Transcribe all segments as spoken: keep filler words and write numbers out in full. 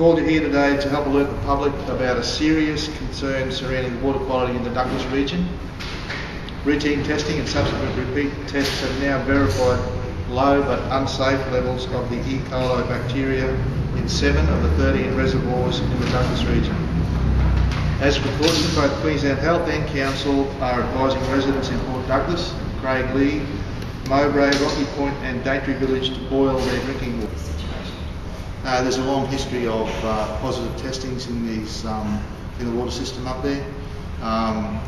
called you here today to help alert the public about a serious concern surrounding water quality in the Douglas region. Routine testing and subsequent repeat tests have now verified low but unsafe levels of the E. coli bacteria in seven of the thirteen reservoirs in the Douglas region. As precautions, both Queensland Health and Council are advising residents in Port Douglas, Craig Lee, Mowbray, Rocky Point and Daintree Village to boil their drinking water. Uh, there's a long history of uh, positive testings in these um, in the water system up there. Um,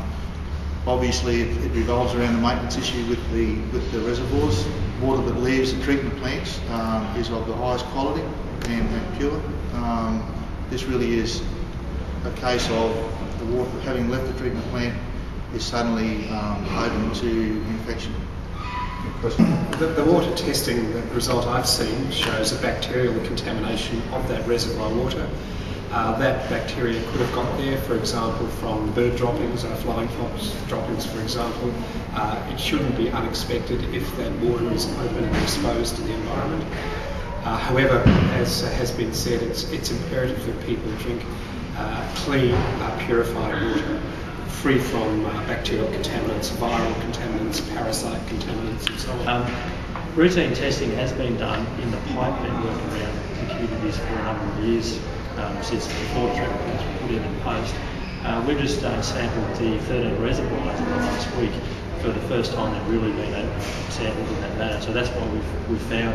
obviously, it, it revolves around the maintenance issue with the with the reservoirs. Water that leaves the treatment plants um, is of the highest quality and, and pure. Um, this really is a case of the water having left the treatment plant is suddenly um, open to infection. The, the water testing, the result I've seen shows a bacterial contamination of that reservoir water. Uh, that bacteria could have got there, for example, from bird droppings or flying fox droppings, for example. Uh, it shouldn't be unexpected if that water is open and exposed to the environment. Uh, however, as has been said, it's, it's imperative that people drink uh, clean, uh, purified water, free from uh, bacterial contaminants, viral contaminants, parasite contaminants and so on. Um, routine testing has been done in the pipe network around the communities for a number of years um, since before the treatment plants were put in and post. Uh, we've just uh, sampled the thirteen reservoirs last week. For the first time they've really been sampled in that manner, so that's why we've, we've found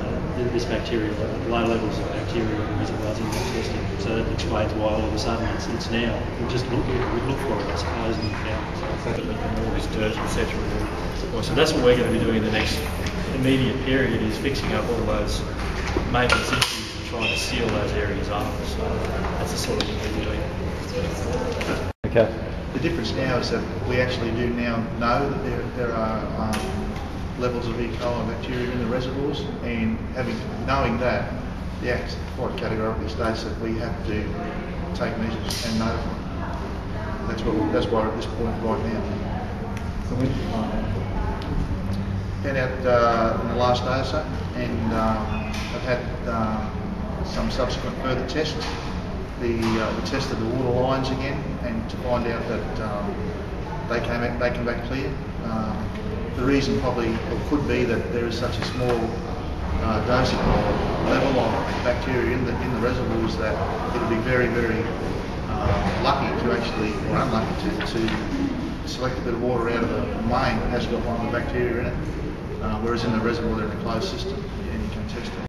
uh, this bacteria, low levels of bacteria in reservoirs in that testing. So that explains why all of a sudden it's, it's now, we just look, we look for it, I suppose, and we found all this dirt, et cetera. So that's what we're going to be doing in the next immediate period, is fixing up all those maintenance issues and trying to seal those areas up. So that's the sort of thing we're doing. Okay. The difference now is that we actually do now know that there, there are um, levels of E. coli bacteria in the reservoirs, and having knowing that, the Act quite categorically states that we have to take measures and notify. That's what. That's why at this point right now. So when did you find out? Found out uh, in the last day or so, and um, I've had um, some subsequent further tests. The, uh, we tested the water lines again, and to find out that um, they came back, they came back clear. Um, the reason probably or could be that there is such a small uh, dosage level of bacteria in the in the reservoirs that it would be very very uh, lucky to actually or unlucky to, to select a bit of water out of the main that has got one of the bacteria in it. Uh, whereas in the reservoir they're in a closed system and you can test it.